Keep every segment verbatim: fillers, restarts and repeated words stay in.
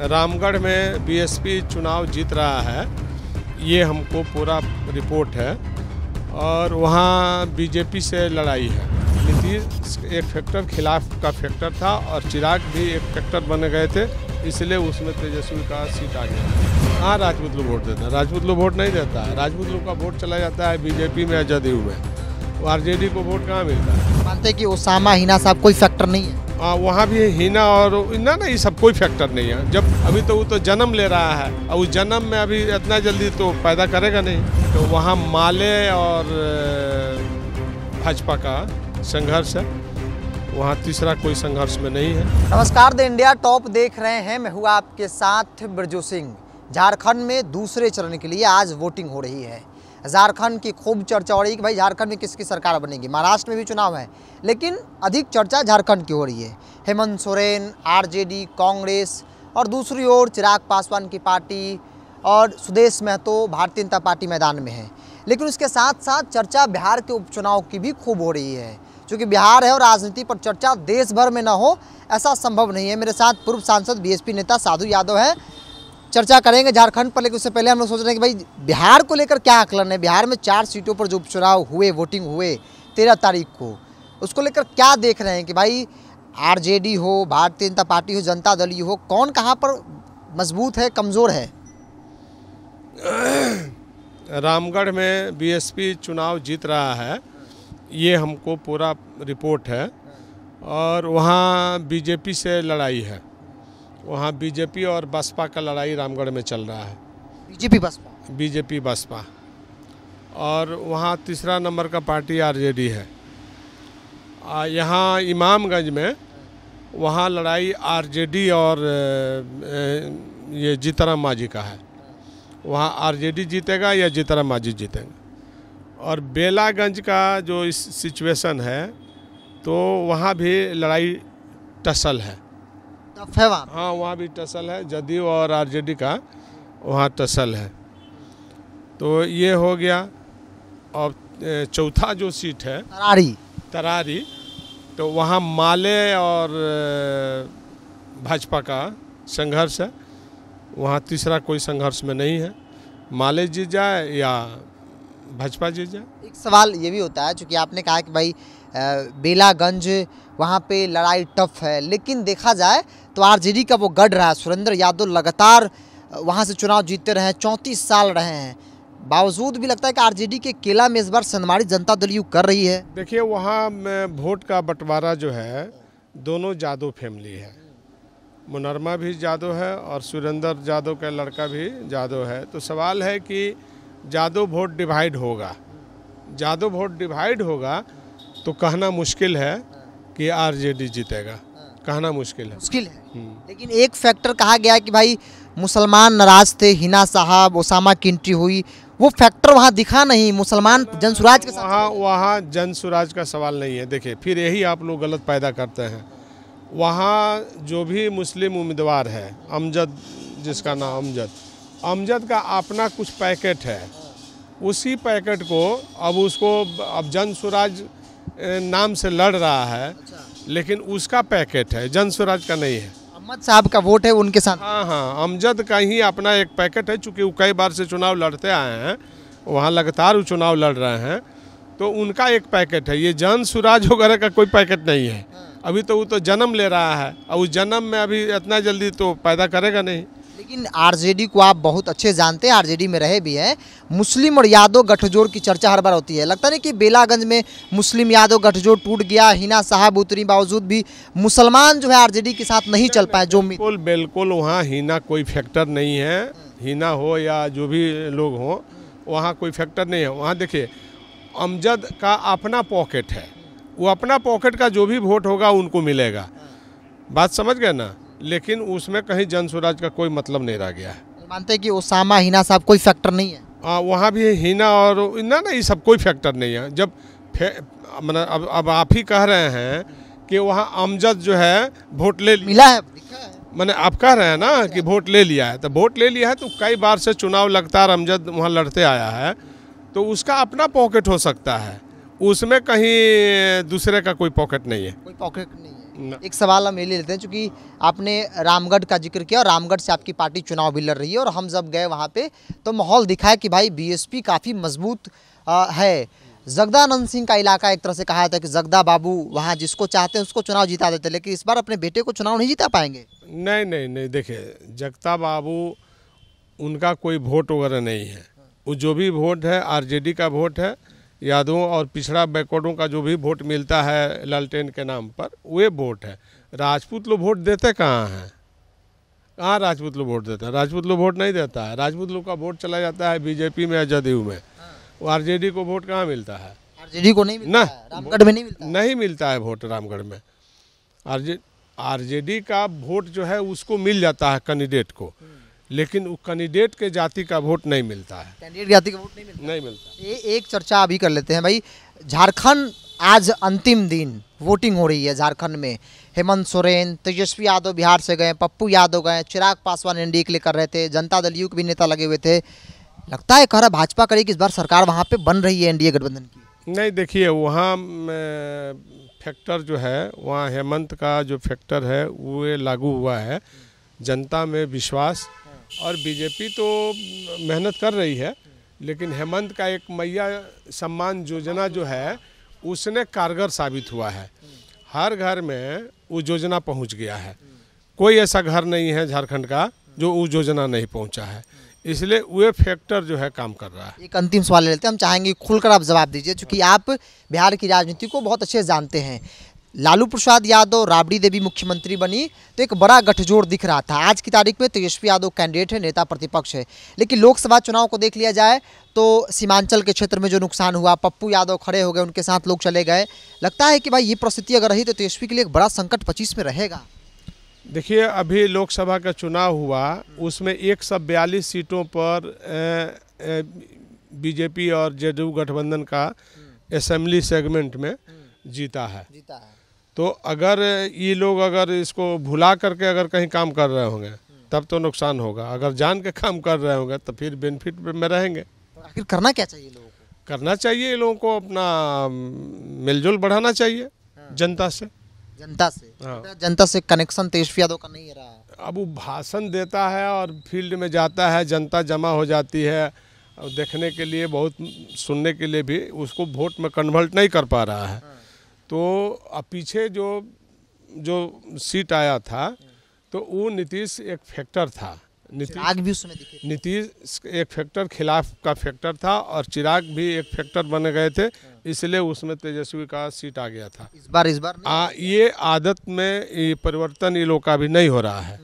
रामगढ़ में बीएसपी चुनाव जीत रहा है, ये हमको पूरा रिपोर्ट है और वहाँ बीजेपी से लड़ाई है। नीतीश एक फैक्टर खिलाफ का फैक्टर था और चिराग भी एक फैक्टर बन गए थे, इसलिए उसमें तेजस्वी का सीट आ गया। हाँ, राजपूत लोग वोट देता है, राजपूत लोग वोट नहीं देता है, राजपूत लोग का वोट चला जाता है बीजेपी में या जदयू में, आरजेडी को वोट कहाँ मिलता है। मानते हैं कि ओसामा हिना साहब कोई फैक्टर नहीं है। आ, वहाँ भी हिना और ना ना ये सब कोई फैक्टर नहीं है। जब अभी तो वो तो जन्म ले रहा है और उस जन्म में अभी इतना जल्दी तो पैदा करेगा नहीं, तो वहाँ माले और भाजपा का संघर्ष है, वहाँ तीसरा कोई संघर्ष में नहीं है। नमस्कार, द इंडिया टॉप देख रहे हैं, मैं हूँ आपके साथ बृजभूषण सिंह। झारखंड में दूसरे चरण के लिए आज वोटिंग हो रही है। झारखंड की खूब चर्चा हो रही है कि भाई झारखंड में किसकी सरकार बनेगी। महाराष्ट्र में भी चुनाव है, लेकिन अधिक चर्चा झारखंड की हो रही है। हेमंत सोरेन, आरजेडी, कांग्रेस और दूसरी ओर चिराग पासवान की पार्टी और सुदेश महतो भारतीय जनता पार्टी मैदान में है। लेकिन उसके साथ साथ चर्चा बिहार के उपचुनाव की भी खूब हो रही है। चूँकि बिहार है और राजनीति पर चर्चा देश भर में ना हो ऐसा संभव नहीं है। मेरे साथ पूर्व सांसद बीएसपी नेता साधु यादव हैं, चर्चा करेंगे झारखंड पर। लेकिन उससे पहले हम लोग सोच रहे हैं कि भाई बिहार को लेकर क्या आकलन है। बिहार में चार सीटों पर जो उपचुनाव हुए, वोटिंग हुए तेरह तारीख को, उसको लेकर क्या देख रहे हैं कि भाई आरजेडी हो, भारतीय जनता पार्टी हो, जनता दल हो, कौन कहाँ पर मजबूत है, कमज़ोर है। रामगढ़ में बीएसपी चुनाव जीत रहा है, ये हमको पूरा रिपोर्ट है और वहाँ बीजेपी से लड़ाई है। वहाँ बीजेपी और बसपा का लड़ाई रामगढ़ में चल रहा है। बीजेपी बसपा बीजेपी बसपा और वहाँ तीसरा नंबर का पार्टी आरजेडी है। यहाँ इमामगंज में वहाँ लड़ाई आरजेडी और ये जितन माझी का है। वहाँ आरजेडी जीतेगा या जितन माझी जीतेंगे। और बेलागंज का जो इस सिचुएशन है तो वहाँ भी लड़ाई टसल है। वहाँ हाँ वहाँ भी टसल है, जदयू और आरजेडी का वहाँ टसल है। तो ये हो गया। और चौथा जो सीट है तरारी तरारी तो वहाँ माले और भाजपा का संघर्ष है, वहाँ तीसरा कोई संघर्ष में नहीं है। माले जीत जाए या भाजपा जीत जाए। एक सवाल ये भी होता है, चूँकि आपने कहा कि भाई बेलागंज वहाँ पे लड़ाई टफ है, लेकिन देखा जाए तो आरजेडी का वो गढ़ रहा है। सुरेंद्र यादव लगातार वहाँ से चुनाव जीतते रहे हैं, चौंतीस साल रहे हैं, बावजूद भी लगता है कि आरजेडी के केला में इस बार संगवारी जनता दल यू कर रही है। देखिए, वहाँ वोट का बंटवारा जो है दोनों यादव फैमिली है। मुनरमा भी यादव है और सुरेंद्र यादव का लड़का भी यादव है। तो सवाल है कि यादव वोट डिवाइड होगा। यादव वोट डिवाइड होगा तो कहना मुश्किल है कि आरजेडी जीतेगा, कहना मुश्किल है मुश्किल है लेकिन एक फैक्टर कहा गया कि भाई मुसलमान नाराज थे, हिना साहब, ओसामा की एंट्री हुई, वो फैक्टर वहाँ दिखा नहीं। मुसलमान जनसुराज के साथ वहाँ वहाँ जनसुराज का सवाल नहीं है। देखिए, फिर यही आप लोग गलत पैदा करते हैं। वहाँ जो भी मुस्लिम उम्मीदवार है, अमजद जिसका नाम अमजद अमजद का अपना कुछ पैकेट है। उसी पैकेट को अब उसको अब जनसुराज नाम से लड़ रहा है, लेकिन उसका पैकेट है, जनस्वराज का नहीं है। अहमद साहब का वोट है उनके साथ। हाँ हाँ अमजद का ही अपना एक पैकेट है, चूँकि वो कई बार से चुनाव लड़ते आए हैं, वहाँ लगातार वो चुनाव लड़ रहे हैं, तो उनका एक पैकेट है। ये जनस्वराज वगैरह का कोई पैकेट नहीं है। अभी तो वो तो जन्म ले रहा है और उस जन्म में अभी इतना जल्दी तो पैदा करेगा नहीं। लेकिन आरजेडी को आप बहुत अच्छे जानते हैं, आरजेडी में रहे भी हैं। मुस्लिम और यादव गठजोड़ की चर्चा हर बार होती है। लगता नहीं कि बेलागंज में मुस्लिम यादव गठजोड़ टूट गया, हिना साहब उतरी, बावजूद भी मुसलमान जो है आरजेडी के साथ नहीं चल पाए। जो बिल्कुल बिल्कुल वहाँ हिना कोई फैक्टर नहीं है। हिना हो या जो भी लोग हों, वहाँ कोई फैक्टर नहीं है। वहाँ देखिए, अमजद का अपना पॉकेट है, वो अपना पॉकेट का जो भी वोट होगा उनको मिलेगा। बात समझ गए ना। लेकिन उसमें कहीं जनसुराज का कोई मतलब नहीं रह गया है। मानते हैं कि ओसामा हिना साहब कोई फैक्टर नहीं है। आ, वहाँ भी हिना और ना ना ये सब कोई फैक्टर नहीं है। जब मतलब अब अब आप ही कह रहे हैं कि वहाँ अमजद जो है वोट ले मिला है, मैंने आप कह रहे हैं ना कि वोट ले लिया है। तो वोट ले लिया है तो कई बार से चुनाव लगातार अमजद वहाँ लड़ते आया है, तो उसका अपना पॉकेट हो सकता है। उसमें कहीं दूसरे का कोई पॉकेट नहीं है, कोई पॉकेट नहीं है। एक सवाल हम ये ले लेते हैं, चूँकि आपने रामगढ़ का जिक्र किया और रामगढ़ से आपकी पार्टी चुनाव भी लड़ रही है और हम जब गए वहाँ पे तो माहौल दिखा है कि भाई बीएसपी काफ़ी मजबूत है। जगदानंद सिंह का इलाका एक तरह से कहा जाता है कि जगदा बाबू वहाँ जिसको चाहते हैं उसको चुनाव जिता देते, लेकिन इस बार अपने बेटे को चुनाव नहीं जिता पाएंगे। नहीं नहीं नहीं देखिए, जगदा बाबू उनका कोई वोट वगैरह नहीं है, वो जो भी वोट है आरजेडी का वोट है, यादवों और पिछड़ा बैकवर्डों का जो भी वोट मिलता है लालटेन के नाम पर वे वोट है। राजपूत लोग वोट देते कहाँ हैं, कहाँ राजपूत लोग वोट देते हैं, राजपूत लोग वोट नहीं देता है। राजपूत लोग का वोट चला जाता है बीजेपी में या जदयू में, वो आरजेडी को वोट कहाँ मिलता है, आरजेडी को नहीं मिलता है, रामगढ़ में नहीं मिलता है। नहीं मिलता है वोट रामगढ़ में, आरजे आरजेडी का वोट जो है उसको मिल जाता है कैंडिडेट को, लेकिन वो कैंडिडेट के जाति का वोट नहीं मिलता है, कैंडिडेट जाति का वोट नहीं मिलता नहीं मिलता ये एक चर्चा अभी कर लेते हैं भाई। झारखंड आज अंतिम दिन वोटिंग हो रही है, झारखंड में हेमंत सोरेन, तेजस्वी यादव बिहार से गए, पप्पू यादव गए, चिराग पासवान एनडीए के लिए कर रहे थे, जनता दल यू के भी नेता लगे हुए थे, लगता है कह रहा भाजपा करेगी इस बार सरकार, वहाँ पे बन रही है एनडीए गठबंधन की। नहीं देखिए, वहाँ फैक्टर जो है, वहाँ हेमंत का जो फैक्टर है वो लागू हुआ है, जनता में विश्वास, और बीजेपी तो मेहनत कर रही है, लेकिन हेमंत का एक मईया सम्मान योजना जो है उसने कारगर साबित हुआ है, हर घर में वो योजना पहुँच गया है, कोई ऐसा घर नहीं है झारखंड का जो वो योजना नहीं पहुँचा है, इसलिए वे फैक्टर जो है काम कर रहा है। एक अंतिम सवाल लेते हैं, हम चाहेंगे खुलकर आप जवाब दीजिए, क्योंकि आप बिहार की राजनीति को बहुत अच्छे जानते हैं। लालू प्रसाद यादव, राबड़ी देवी मुख्यमंत्री बनी तो एक बड़ा गठजोड़ दिख रहा था, आज की तारीख में तेजस्वी यादव कैंडिडेट है, नेता प्रतिपक्ष है, लेकिन लोकसभा चुनाव को देख लिया जाए तो सीमांचल के क्षेत्र में जो नुकसान हुआ, पप्पू यादव खड़े हो गए, उनके साथ लोग चले गए, लगता है कि भाई ये परिस्थिति अगर रही तो तेजस्वी के लिए एक बड़ा संकट पच्चीस में रहेगा। देखिए, अभी लोकसभा का चुनाव हुआ, उसमें एक सौ बयालीस सीटों पर बीजेपी और जेडीयू गठबंधन का असेंबली सेगमेंट में जीता है, जीता है। तो अगर ये लोग अगर इसको भुला करके अगर कहीं काम कर रहे होंगे तब तो नुकसान होगा, अगर जान के काम कर रहे होंगे तो फिर बेनिफिट में रहेंगे। आखिर करना क्या चाहिए लोगों को? करना चाहिए लोगों को अपना मिलजुल बढ़ाना चाहिए जनता से, जनता से हाँ। जनता से कनेक्शन तेजस्वी यादव का नहीं रहा है, अब वो भाषण देता है और फील्ड में जाता है, जनता जमा हो जाती है और देखने के लिए बहुत, सुनने के लिए भी, उसको वोट में कन्वर्ट नहीं कर पा रहा है। तो अब पीछे जो जो सीट आया था तो वो नीतीश एक फैक्टर था, नीतीश नीतीश एक फैक्टर, खिलाफ का फैक्टर था, और चिराग भी एक फैक्टर बने गए थे, इसलिए उसमें तेजस्वी का सीट आ गया था। इस बार इस बार आ, ये आदत में ये परिवर्तन ये लोग का भी नहीं हो रहा है,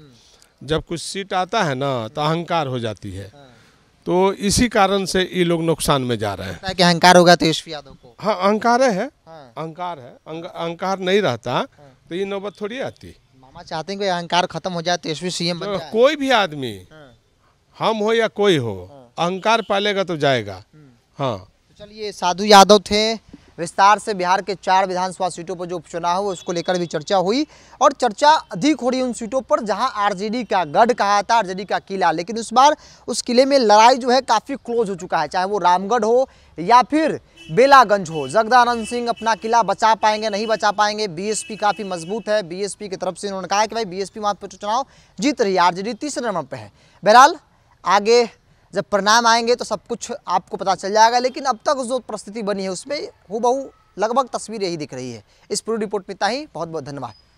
जब कुछ सीट आता है ना तो अहंकार हो जाती है, तो इसी कारण से ये लोग नुकसान में जा रहे हैं। कि अहंकार होगा तेजस्वी यादव को? हाँ, अहंकार है, अहंकार है, अहंकार नहीं रहता तो ये नौबत थोड़ी आती। मामा चाहते हैं कि अहंकार खत्म हो जाए, तेजस्वी सीएम बन जाए। कोई भी आदमी, हम हो या कोई हो, अहंकार पालेगा तो जाएगा। हाँ, तो चलिए, साधु यादव थे, विस्तार से बिहार के चार विधानसभा सीटों पर जो उपचुनाव हुआ उसको लेकर भी चर्चा हुई, और चर्चा अधिक हो रही है उन सीटों पर जहां आरजेडी का गढ़ कहा था, आरजेडी का किला, लेकिन उस बार उस किले में लड़ाई जो है काफ़ी क्लोज हो चुका है, चाहे वो रामगढ़ हो या फिर बेलागंज हो। जगदानंद सिंह अपना किला बचा पाएंगे, नहीं बचा पाएंगे, बीएसपी काफ़ी मजबूत है, बीएसपी की तरफ से उन्होंने कहा कि भाई बीएसपी वहाँ पर चुनाव जीत रही है, आरजेडी तीसरे नंबर पर है। बहरहाल, आगे जब परिणाम आएंगे तो सब कुछ आपको पता चल जाएगा, लेकिन अब तक जो परिस्थिति बनी है उसमें हूबहू लगभग तस्वीर यही दिख रही है। इस पूरी रिपोर्ट में इतना ही, बहुत बहुत धन्यवाद।